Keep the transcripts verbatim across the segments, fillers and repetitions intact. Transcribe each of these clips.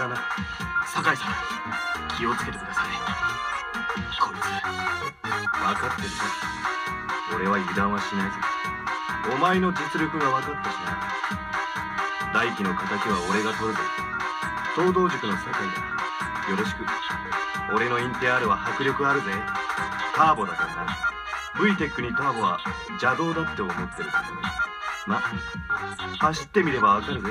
だな。酒井さん、気をつけてください。こいつ分かってるぞ。俺は油断はしないぞ。お前の実力が分かったしな。大輝の仇は俺が取るぞ。東道塾の酒井だ、よろしく。俺のインテアールは迫力あるぜ。ターボだからな。 ブイテック にターボは邪道だって思ってるけど、ま、走ってみれば分かるぜ。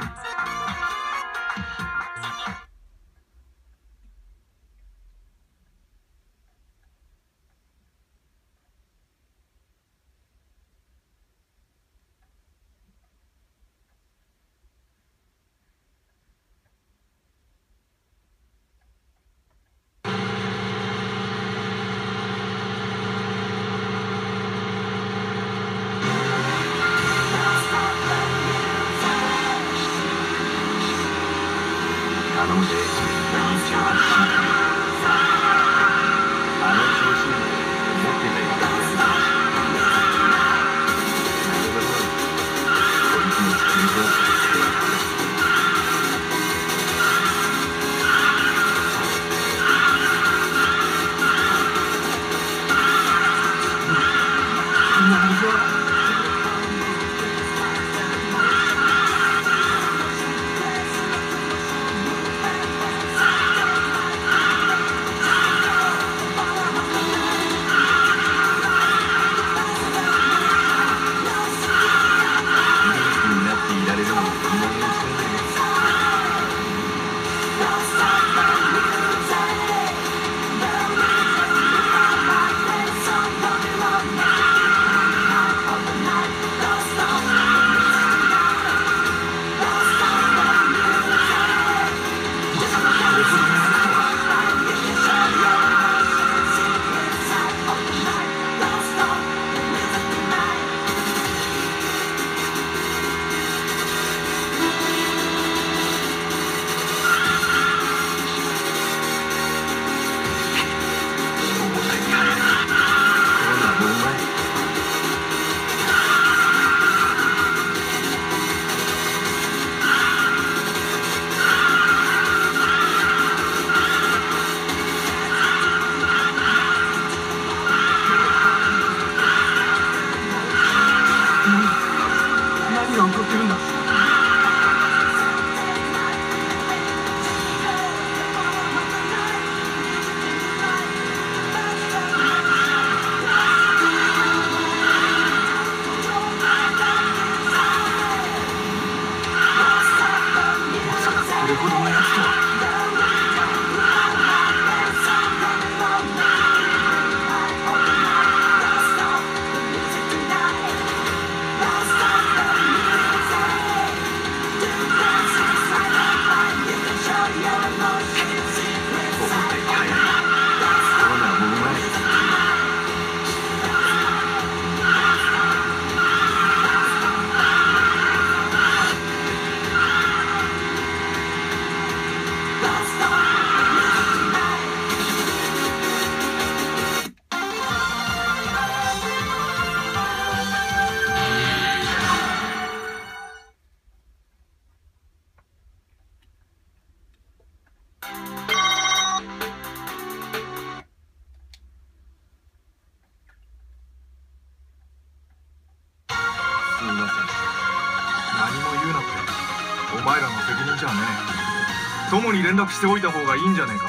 連絡しておいた方がいいんじゃねえか。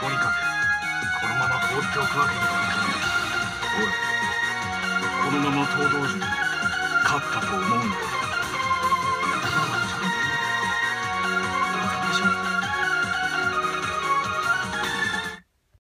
とにかくこのまま放っておくわけにはいかない。おい、このまま東道塾に勝ったと思うのか。